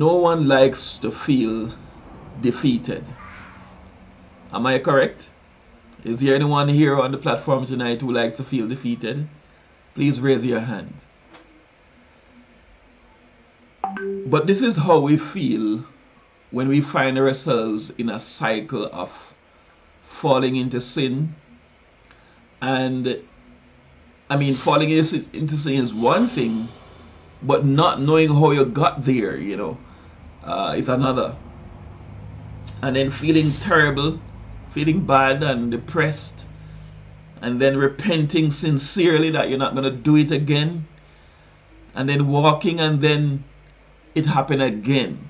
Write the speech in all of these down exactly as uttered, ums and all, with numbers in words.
no one likes to feel defeated. Am I correct? Is there anyone here on the platform tonight who likes to feel defeated? Please raise your hand. But this is how we feel when we find ourselves in a cycle of falling into sin. And I mean, falling into sin is one thing, but not knowing how you got there, you know, uh, is another. And then feeling terrible, feeling bad and depressed, and then repenting sincerely that you're not going to do it again, and then walking, and then it happened again.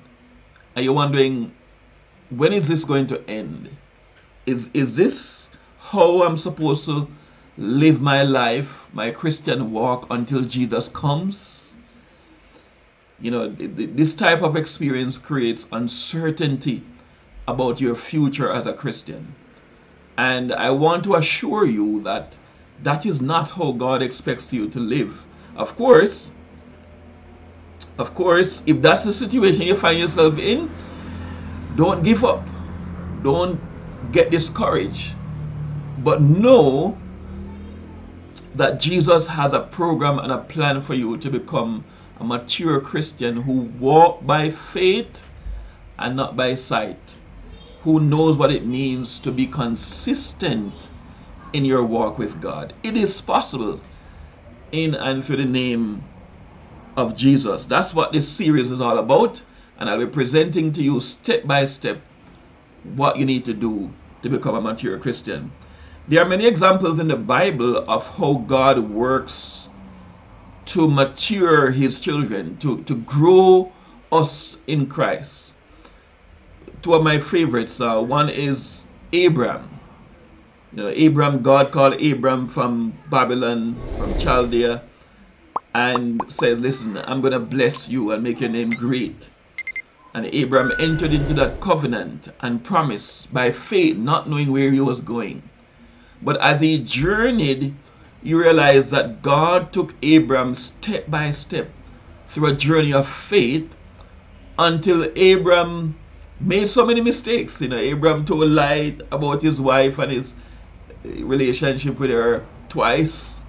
And you're wondering, when is this going to end? Is, is this how I'm supposed to live my life, my Christian walk, until Jesus comes? You know, this type of experience creates uncertainty about your future as a Christian. And I want to assure you that that is not how God expects you to live. Of course, of course, if that's the situation you find yourself in, don't give up. Don't get discouraged. But know that Jesus has a program and a plan for you to become a mature Christian who walks by faith and not by sight, who knows what it means to be consistent in your walk with God. It is possible in and through the name of Jesus. That's what this series is all about, and I'll be presenting to you step by step what you need to do to become a mature Christian. There are many examples in the Bible of how God works to mature his children, to, to grow us in Christ. Two of my favorites. Uh, one is Abram. You know, Abram, God called Abram from Babylon, from Chaldea, and said, listen, I'm going to bless you and make your name great. And Abram entered into that covenant and promise by faith, not knowing where he was going. But as he journeyed, you realize that God took Abram step by step through a journey of faith until Abram made so many mistakes. You know, Abram told lies about his wife and his relationship with her twice.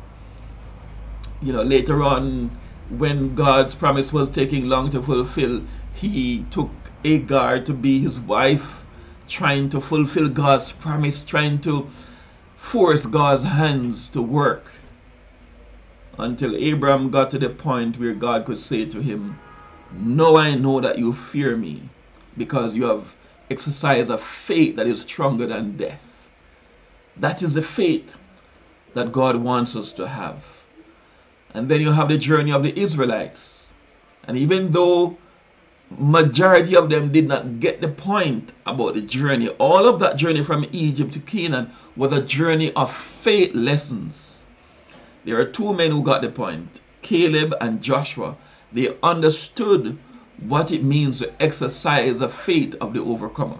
You know, later on, when God's promise was taking long to fulfill, he took Hagar to be his wife, trying to fulfill God's promise, trying to force God's hands to work, until Abram got to the point where God could say to him, "No, I know that you fear me, because you have exercised a faith that is stronger than death." That is the faith that God wants us to have. And then you have the journey of the Israelites. And even though majority of them did not get the point about the journey, all of that journey from Egypt to Canaan was a journey of faith lessons. There are two men who got the point, Caleb and Joshua. They understood what it means to exercise the faith of the overcomer.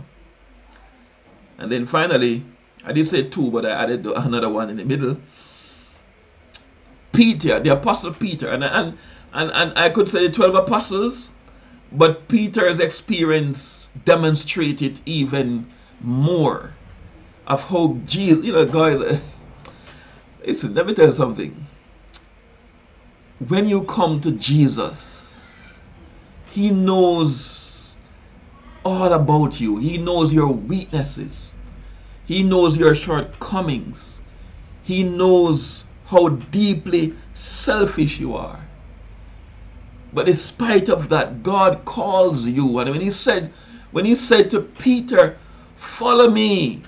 And then finally, I did say two, but I added another one in the middle. Peter, the Apostle Peter, and and and, and I could say the twelve apostles, but Peter's experience demonstrated even more of how Jesus, you know, guys. Listen, let me tell you something. When you come to Jesus, he knows all about you. He knows your weaknesses. He knows your shortcomings. He knows how deeply selfish you are. But in spite of that, God calls you. And when he said, when he said to Peter, "Follow me,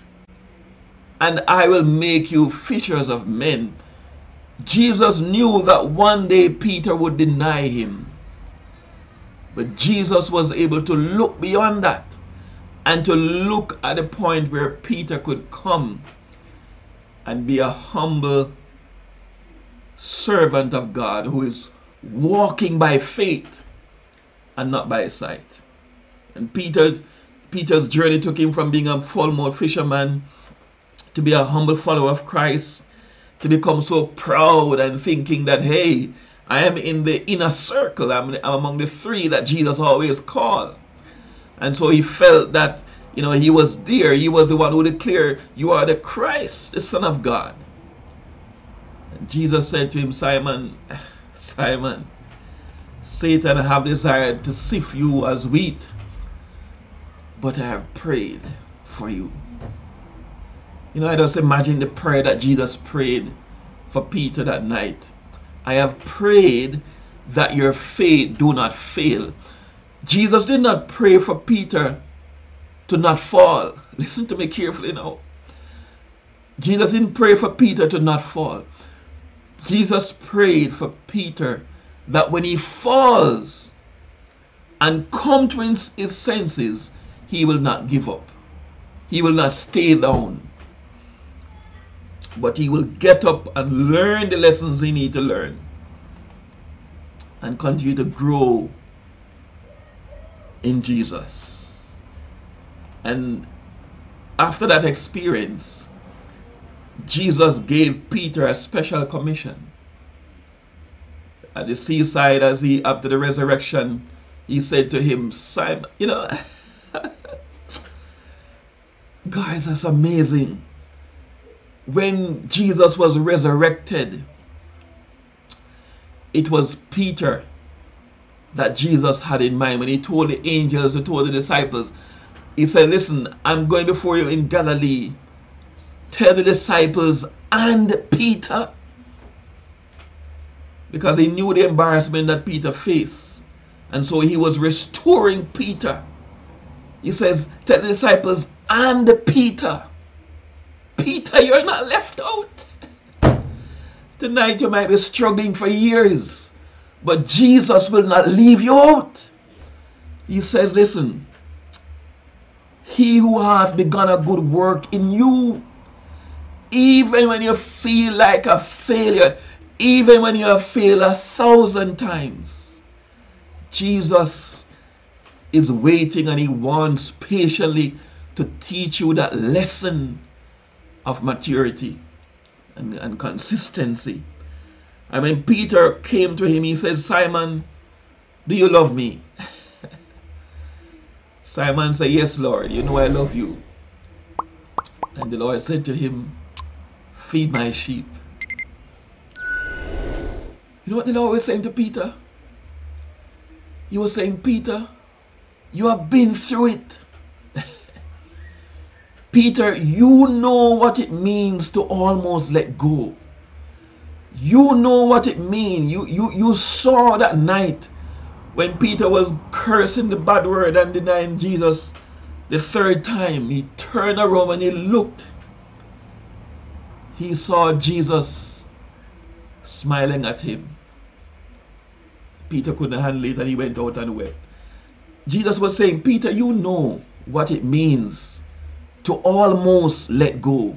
and I will make you fishers of men," Jesus knew that one day Peter would deny him. But Jesus was able to look beyond that and to look at the point where Peter could come and be a humble servant of God who is walking by faith and not by sight. And Peter, Peter's journey took him from being a full-mouth fisherman to be a humble follower of Christ, to become so proud and thinking that, hey, I am in the inner circle. I'm, I'm among the three that Jesus always called. And so he felt that, you know, he was there. He was the one who declared, "You are the Christ, the Son of God." And Jesus said to him, "Simon, Simon, Satan have desired to sift you as wheat, but I have prayed for you." You know, I just imagine the prayer that Jesus prayed for Peter that night. "I have prayed that your faith do not fail." Jesus did not pray for Peter to not fall. Listen to me carefully now. Jesus didn't pray for Peter to not fall. Jesus prayed for Peter that when he falls and comes to his senses, he will not give up. He will not stay down. But he will get up and learn the lessons he needs to learn and continue to grow in Jesus. And after that experience, Jesus gave Peter a special commission. At the seaside, as he, after the resurrection, he said to him, "Simon," you know, guys, that's amazing. When Jesus was resurrected, it was Peter that Jesus had in mind when he told the angels, he told the disciples, he said, "Listen, I'm going before you in Galilee. Tell the disciples and Peter," because he knew the embarrassment that Peter faced, and so he was restoring Peter. He says, "Tell the disciples and Peter. Peter, you're not left out." Tonight you might be struggling for years, but Jesus will not leave you out. He says, "Listen, he who hath begun a good work in you," even when you feel like a failure, even when you have failed a thousand times, Jesus is waiting and he wants patiently to teach you that lesson of maturity and, and consistency. And when Peter came to him, he said, "Simon, do you love me?" Simon said, "Yes, Lord, you know I love you." And the Lord said to him, "Feed my sheep." You know what the Lord was saying to Peter? He was saying, "Peter, you have been through it. Peter, you know what it means to almost let go. You know what it means. You, you, you saw that night when Peter was cursing the bad word and denying Jesus the third time. He turned around and he looked. He saw Jesus smiling at him. Peter couldn't handle it and he went out and wept." Jesus was saying, "Peter, you know what it means to almost let go.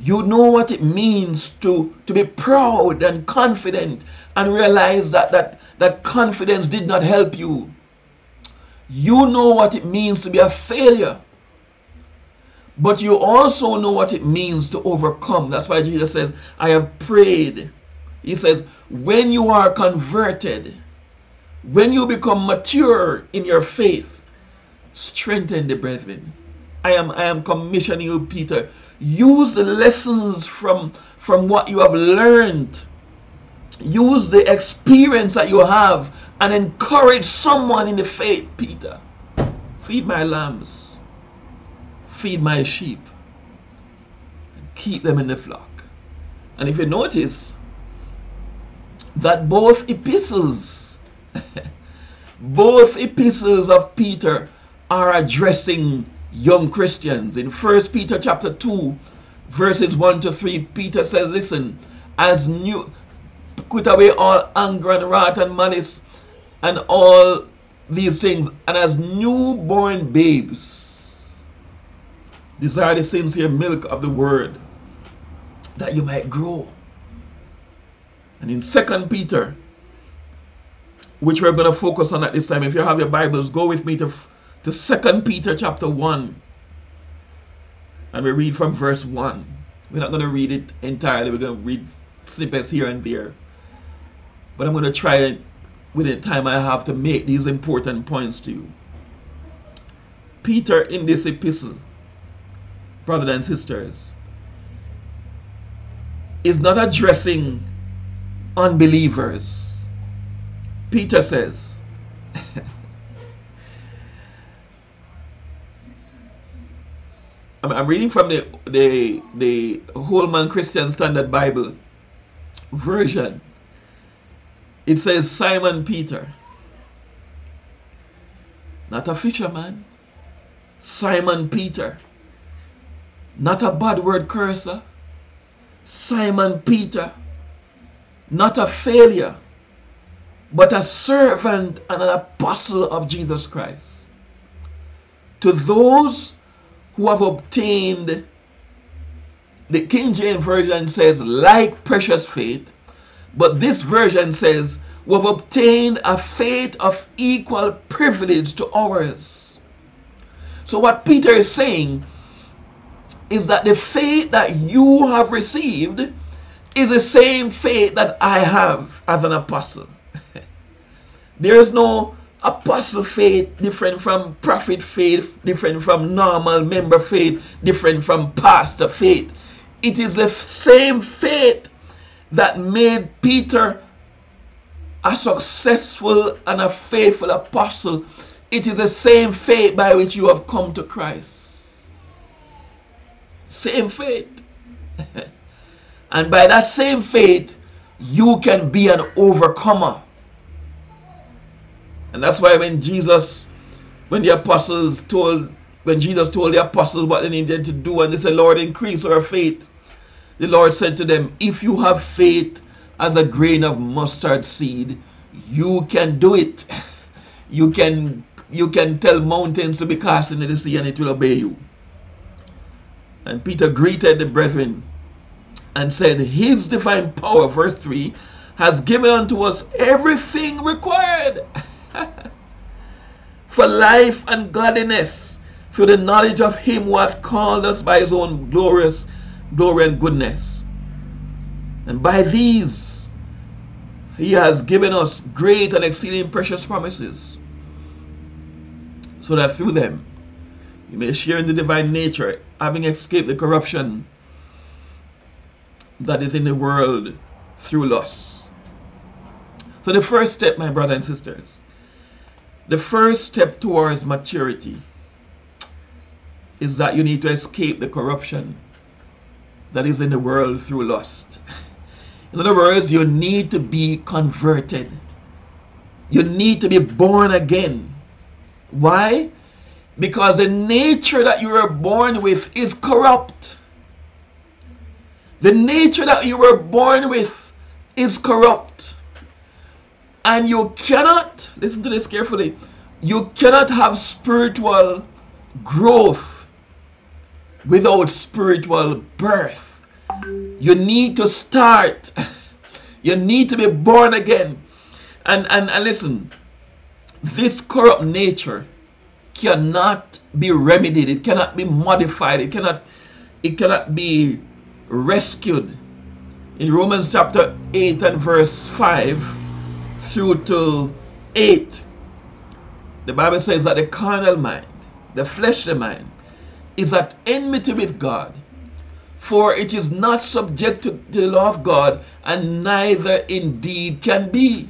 You know what it means to, to be proud and confident and realize that, that, that confidence did not help you. You know what it means to be a failure. But you also know what it means to overcome." That's why Jesus says, "I have prayed." He says, when you are converted, when you become mature in your faith, strengthen the brethren. I am, I am commissioning you, Peter. Use the lessons from, from what you have learned. Use the experience that you have and encourage someone in the faith, Peter. Feed my lambs. Feed my sheep. And keep them in the flock. And if you notice that both epistles, both epistles of Peter are addressing young Christians. In First Peter chapter two verses one to three, Peter says, "Listen, as new put away all anger and wrath and malice and all these things, and as newborn babes desire the sincere milk of the word, that you might grow." And in Second Peter, which we're going to focus on at this time, if you have your Bibles, go with me to to Second Peter chapter one, and we read from verse one. We're not going to read it entirely, we're going to read snippets here and there. but I'm going to try within time I have to make these important points to you. Peter, in this epistle, brothers and sisters, is not addressing unbelievers. Peter says, I'm reading from the, the, the Holman Christian Standard Bible version. It says, Simon Peter, not a fisherman, Simon Peter, not a bad word cursor, Simon Peter, not a failure, but a servant and an apostle of Jesus Christ, to those who have obtained, the King James Version says, like precious faith, but this version says, we have obtained a faith of equal privilege to ours. So what Peter is saying is that the faith that you have received is the same faith that I have as an apostle. There is no apostle faith different from prophet faith, different from normal member faith, different from pastor faith. It is the same faith that made Peter a successful and a faithful apostle. It is the same faith by which you have come to Christ. Same faith. And by that same faith, you can be an overcomer. And that's why when Jesus, when the apostles told, when Jesus told the apostles what they needed to do, and they said, Lord, increase our faith. The Lord said to them, if you have faith as a grain of mustard seed, you can do it. You can, you can tell mountains to be cast into the sea and it will obey you. And Peter greeted the brethren and said, his divine power, verse three, has given unto us everything required for life and godliness through the knowledge of him who hath called us by his own glorious glory and goodness. And by these he has given us great and exceeding precious promises, so that through them you may share in the divine nature, having escaped the corruption that is in the world through lust. So the first step, my brothers and sisters, the first step towards maturity is that you need to escape the corruption that is in the world through lust. In other words, you need to be converted. You need to be born again. Why? Because the nature that you were born with is corrupt. The nature that you were born with is corrupt. And you cannot, listen to this carefully, you cannot have spiritual growth without spiritual birth. You need to start. You need to be born again. And, and, and listen, this corrupt nature cannot be remedied. It cannot be modified. It cannot, it cannot be rescued. In Romans chapter eight and verse five through to eight, the Bible says that the carnal mind, the fleshly mind, is at enmity with God, for it is not subject to the law of God, and neither indeed can be.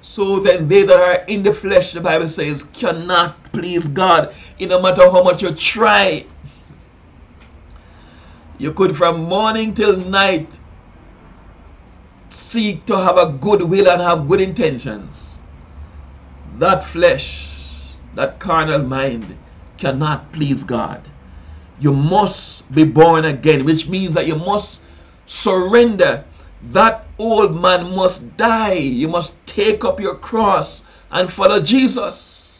So then they that are in the flesh, the Bible says, cannot please God. It no matter how much you try. You could from morning till night seek to have a good will and have good intentions. That flesh, that carnal mind, cannot please God. You must be born again, which means that you must surrender. That old man must die. You must take up your cross and follow Jesus.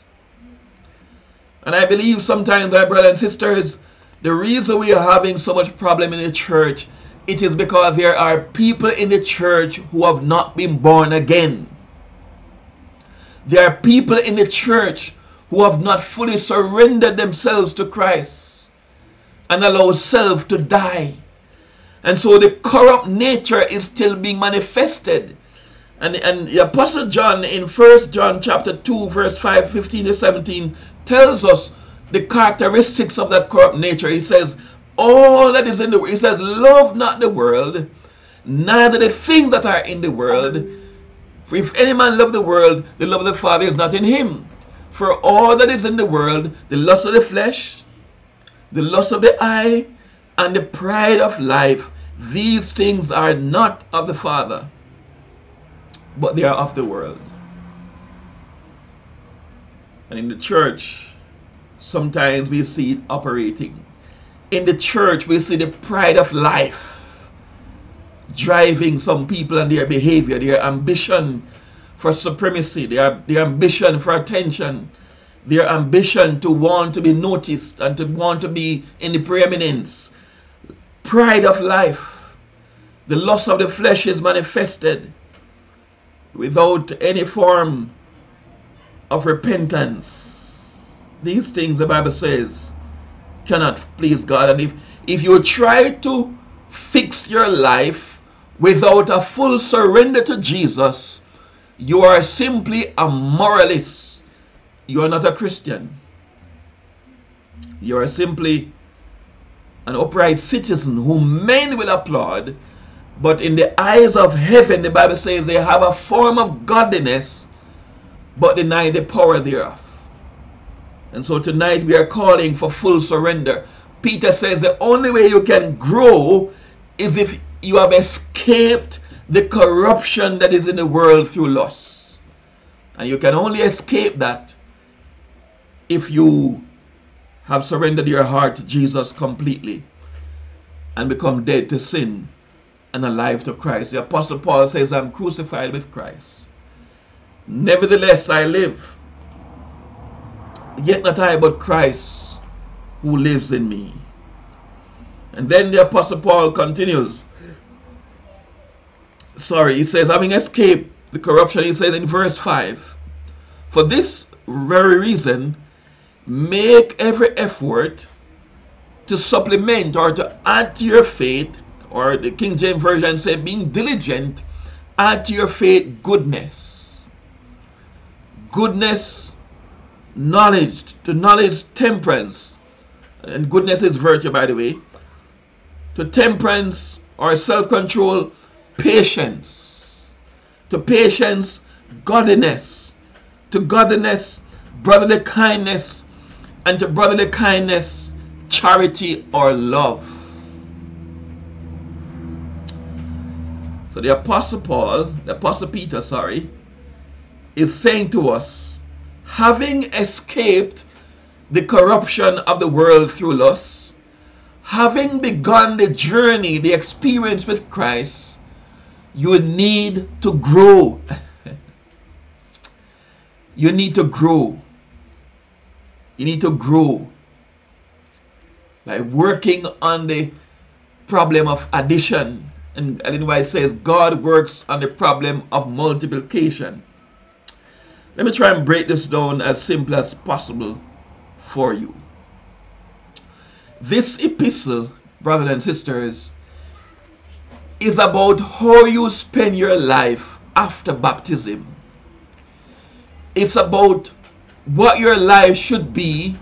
And I believe sometimes, my brothers and sisters, the reason we are having so much problem in the church, it is because there are people in the church who have not been born again. There are people in the church who have not fully surrendered themselves to Christ and allow self to die. And so the corrupt nature is still being manifested. And, and the Apostle John in First John chapter two, verse five, fifteen to seventeen, tells us the characteristics of that corrupt nature. He says, all that is in the world, he says, love not the world, neither the things that are in the world. For if any man love the world, the love of the Father is not in him. For all that is in the world, the lust of the flesh, the lust of the eye, and the pride of life, these things are not of the Father, but they are of the world. And in the church, sometimes we see it operating. In the church, we see the pride of life driving some people and their behavior, their ambition for supremacy, their, their ambition for attention, their ambition to want to be noticed and to want to be in the preeminence. Pride of life, the lust of the flesh is manifested without any form of repentance. These things, the Bible says, cannot please God. And if, if you try to fix your life without a full surrender to Jesus, you are simply a moralist. You are not a Christian. You are simply an upright citizen who men will applaud, but in the eyes of heaven, the Bible says, they have a form of godliness, but deny the power thereof. And so tonight we are calling for full surrender. Peter says the only way you can grow is if you have escaped the corruption that is in the world through lust. And you can only escape that if you have surrendered your heart to Jesus completely and become dead to sin and alive to Christ. The Apostle Paul says, I'm crucified with Christ. Nevertheless, I live. Yet not I, but Christ who lives in me. And then the Apostle Paul continues. Sorry, he says, having escaped the corruption, he says in verse five, for this very reason, make every effort to supplement or to add to your faith, or the King James Version said, being diligent, add to your faith goodness. Goodness, knowledge, to knowledge, temperance. And goodness is virtue, by the way. To temperance or self-control, patience. To patience, godliness. To godliness, brotherly kindness. And to brotherly kindness, charity or love. So the Apostle Paul, the Apostle Peter, sorry, is saying to us, having escaped the corruption of the world through lust, having begun the journey, the experience with Christ, you need to grow. You need to grow. You need to grow by working on the problem of addition. And anyway, it says God works on the problem of multiplication. Let me try and break this down as simple as possible for you. This epistle, brothers and sisters, is about how you spend your life after baptism. It's about what your life should be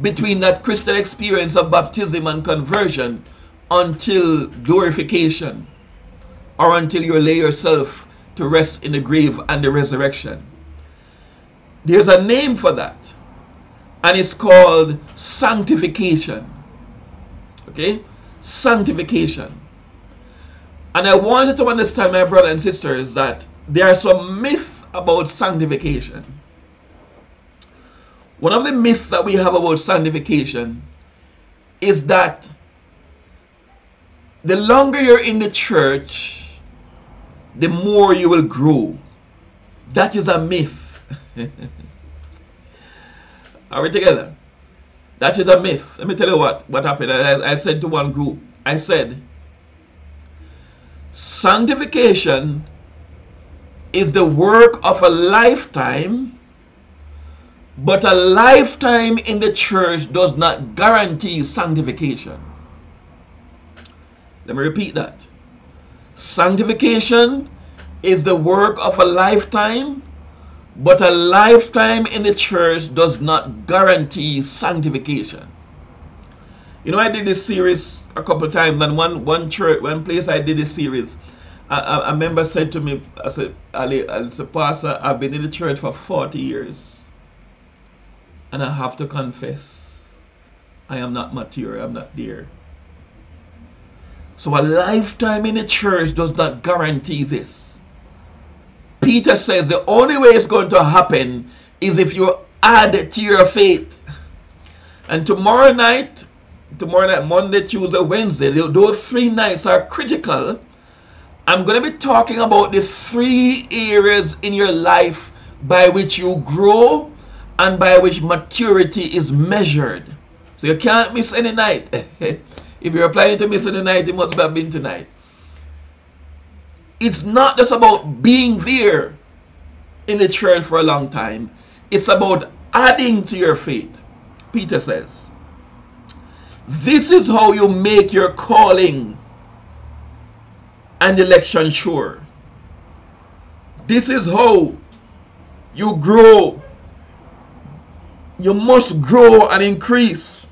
between that Christian experience of baptism and conversion until glorification, or until you lay yourself to rest in the grave and the resurrection. There's a name for that, and it's called sanctification. Okay? Sanctification. And I want you to understand, my brothers and sisters, that there are some myths about sanctification. One of the myths that we have about sanctification is that the longer you're in the church, the more you will grow. That is a myth. Are we together? That is a myth. Let me tell you what, what happened. I, I said to one group, I said, sanctification is the work of a lifetime, but a lifetime in the church does not guarantee sanctification. Let me repeat that. Sanctification is the work of a lifetime, but a lifetime in the church does not guarantee sanctification. You know, I did this series a couple of times, and one one church, one place I did this series, a, a, a member said to me, I said, Ali, I said, Pastor, I've been in the church for forty years, and I have to confess, I am not mature, I'm not there. So a lifetime in the church does not guarantee this. Peter says the only way it's going to happen is if you add to your faith. And tomorrow night, tomorrow night, Monday, Tuesday, Wednesday, those three nights are critical. I'm going to be talking about the three areas in your life by which you grow and by which maturity is measured. So you can't miss any night. If you're planning to miss any night, it must have been tonight. It's not just about being there in the church for a long time. It's about adding to your faith. Peter says, this is how you make your calling and election sure. This is how you grow. You must grow and increase.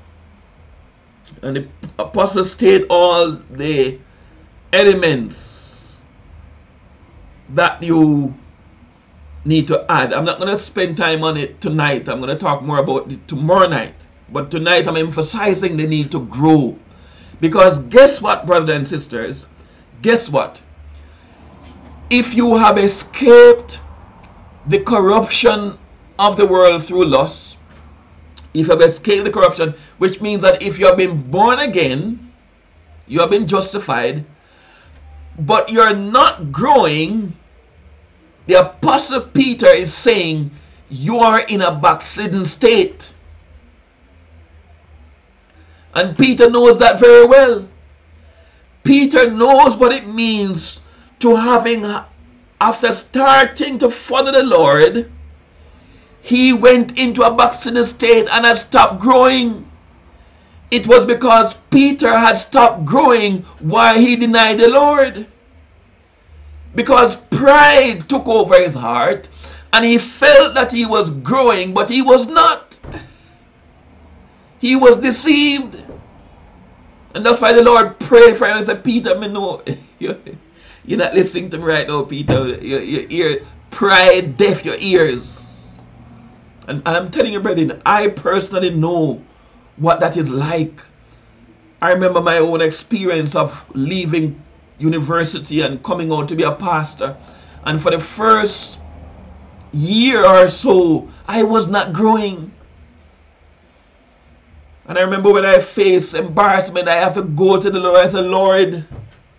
And the apostle stated all the elements that you need to add. I'm not going to spend time on it tonight. I'm going to talk more about it tomorrow night. But tonight I'm emphasizing the need to grow. Because guess what, brothers and sisters? Guess what? If you have escaped the corruption of the world through lust, if you have escaped the corruption, which means that if you have been born again, you have been justified, but you're not growing, the Apostle Peter is saying you are in a backslidden state. And Peter knows that very well. Peter knows what it means to having, after starting to follow the Lord, he went into a backslidden state and had stopped growing. It was because Peter had stopped growing why he denied the Lord. Because pride took over his heart and he felt that he was growing, but he was not. He was deceived. And that's why the Lord prayed for him and said, Peter, me know, you're not listening to me right now, Peter. Your, your ear, pride deaf your ears. And I'm telling you, brethren, I personally know what that is like. I remember my own experience of leaving university and coming out to be a pastor. And for the first year or so, I was not growing. And I remember when I faced embarrassment, I have to go to the Lord. I said, Lord,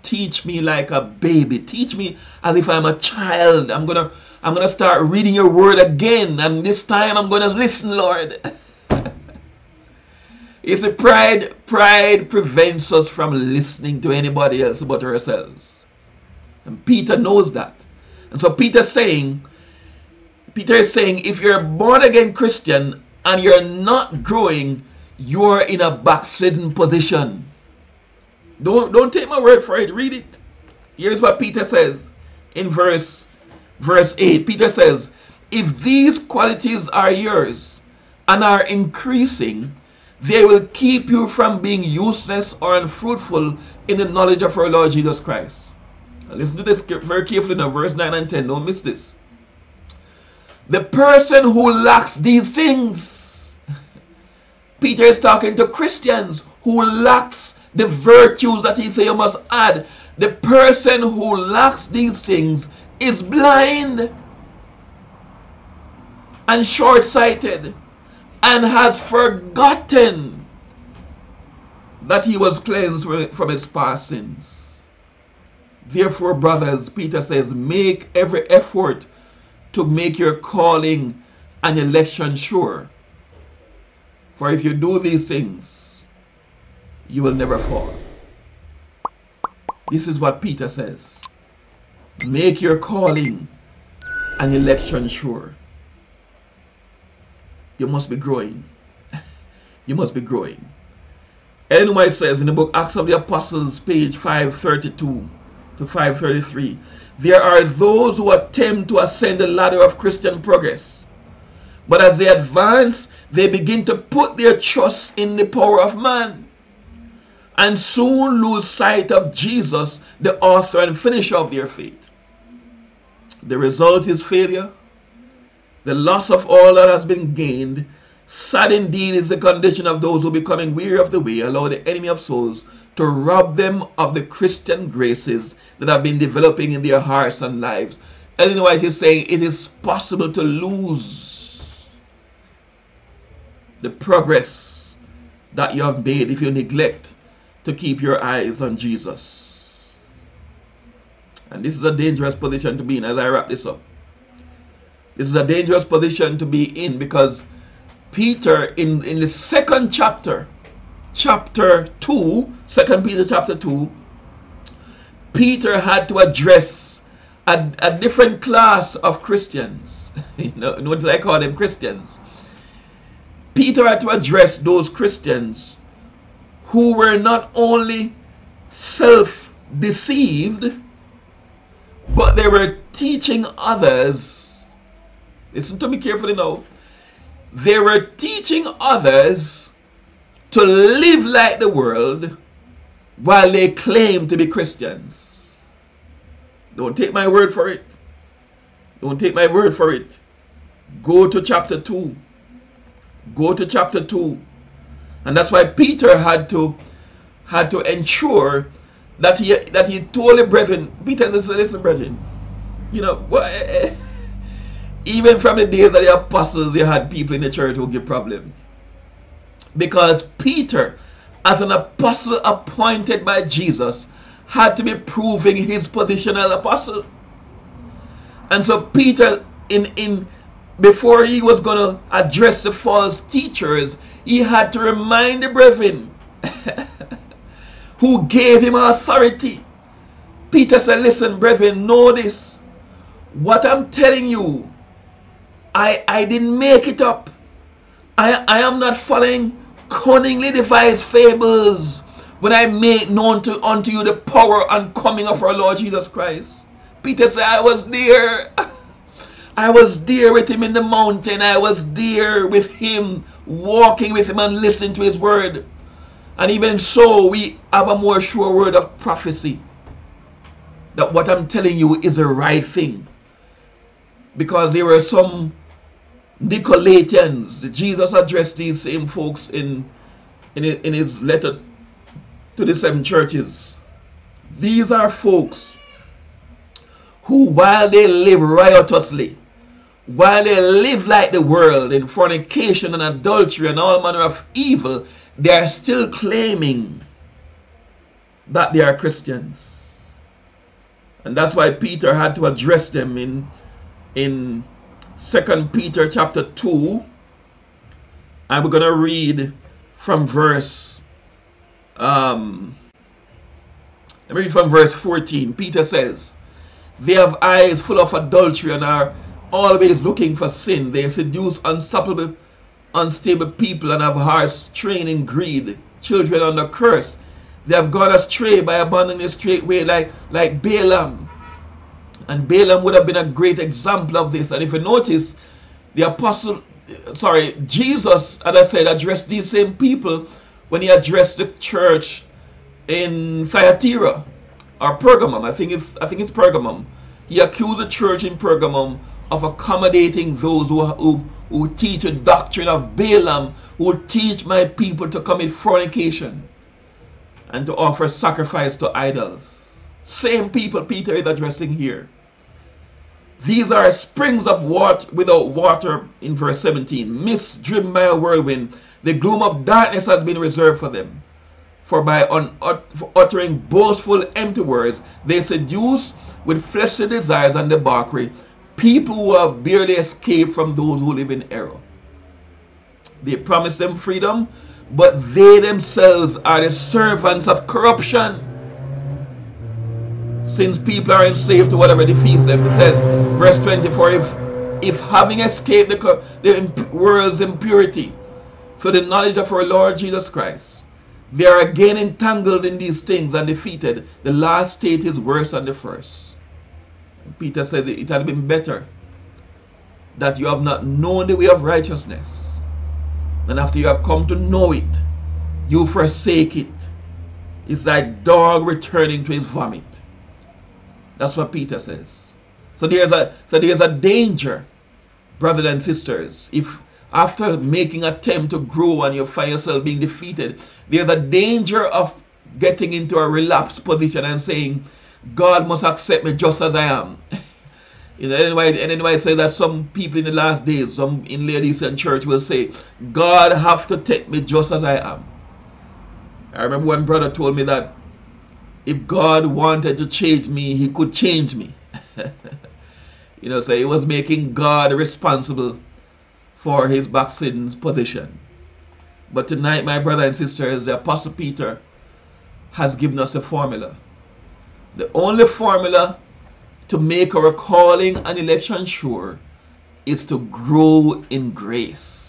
teach me like a baby. Teach me as if I'm a child. I'm gonna, I'm gonna start reading your word again, and this time I'm gonna listen, Lord. It's a pride. Pride prevents us from listening to anybody else but ourselves. And Peter knows that. And so Peter saying, Peter is saying, if you're a born again Christian and you're not growing, you're in a backslidden position. Don't, don't take my word for it. Read it. Here's what Peter says in verse, verse eight. Peter says, if these qualities are yours and are increasing, they will keep you from being useless or unfruitful in the knowledge of our Lord Jesus Christ. Now listen to this very carefully now, verse nine and ten. Don't miss this. The person who lacks these things, Peter is talking to Christians who lacks the virtues that he says you must add. The person who lacks these things is blind and short-sighted and has forgotten that he was cleansed from his past sins. Therefore, brothers, Peter says, make every effort to make your calling and election sure. For if you do these things, you will never fall. This is what Peter says. Make your calling and election sure. You must be growing. You must be growing. Ellen White says in the book Acts of the Apostles, page five thirty-two to five thirty-three, There are those who attempt to ascend the ladder of Christian progress. But as they advance, they begin to put their trust in the power of man and soon lose sight of Jesus, the author and finisher of their faith. The result is failure. The loss of all that has been gained. Sad indeed is the condition of those who, becoming weary of the way, allow the enemy of souls to rob them of the Christian graces that have been developing in their hearts and lives. Otherwise, he's saying it is possible to lose the progress that you have made if you neglect to keep your eyes on Jesus. And this is a dangerous position to be in. As I wrap this up, this is a dangerous position to be in, because Peter, in, in the second chapter, chapter two, second Peter chapter two, Peter had to address a, a different class of Christians. You know, notice I call them Christians. Peter had to address those Christians who were not only self-deceived, but they were teaching others. Listen to me carefully now. They were teaching others to live like the world while they claim to be Christians. Don't take my word for it. Don't take my word for it. Go to chapter two. Go to chapter two. And that's why Peter had to had to ensure that he that he told the brethren. Peter said, listen, brethren, you know, well, even from the days of the apostles, you had people in the church who give problems. Because Peter, as an apostle appointed by Jesus, had to be proving his position as an apostle. And so Peter, in in before he was going to address the false teachers, he had to remind the brethren who gave him authority. Peter said, listen, brethren, know this. What I'm telling you, I, I didn't make it up. I, I am not following cunningly devised fables when I make known to, unto you the power and coming of our Lord Jesus Christ. Peter said, I was there. I was there with him in the mountain. I was there with him, walking with him and listening to his word. And even so, we have a more sure word of prophecy, that what I'm telling you is the right thing. Because there were some Nicolaitans. Jesus addressed these same folks in, in, in his letter to the seven churches. These are folks who, while they live riotously, while they live like the world in fornication and adultery and all manner of evil, they are still claiming that they are Christians. And that's why Peter had to address them in, in second Peter chapter two. And we're going to read from verse, um, let me read from verse fourteen. Peter says, they have eyes full of adultery and are always looking for sin. They seduce unstoppable, unstable people and have hearts trained in greed. Children under curse. They have gone astray by abandoning the straight way, like, like Balaam. And Balaam would have been a great example of this. And if you notice, the apostle, sorry, Jesus, as I said, addressed these same people when he addressed the church in Thyatira or Pergamum. I think it's, I think it's Pergamum. He accused the church in Pergamum of accommodating those who, who, who teach a doctrine of Balaam, who teach my people to commit fornication and to offer sacrifice to idols. Same people Peter is addressing here. These are springs of water without water, in verse seventeen. Mists driven by a whirlwind. The gloom of darkness has been reserved for them. For by un for uttering boastful empty words, they seduce with fleshly desires and debauchery people who have barely escaped from those who live in error. They promise them freedom, but they themselves are the servants of corruption. Since people are enslaved to whatever defeats them, it says, verse twenty-four, if, if having escaped the, the imp world's impurity through the knowledge of our Lord Jesus Christ, they are again entangled in these things and defeated, the last state is worse than the first. Peter said it had been better that you have not known the way of righteousness, and after you have come to know it, you forsake it. It's like dog returning to his vomit. That's what Peter says. So there's a so there's a danger, brothers and sisters, if after making attempt to grow and you find yourself being defeated, there's a danger of getting into a relapse position and saying, God must accept me just as I am. You know, anyway, and anyway, it says that some people in the last days, some in Laodicean church, will say, God have to take me just as I am. I remember one brother told me that if God wanted to change me, he could change me. You know, so he was making God responsible for his backslidden position. But tonight, my brother and sisters, the Apostle Peter has given us a formula. The only formula to make our calling and election sure is to grow in grace.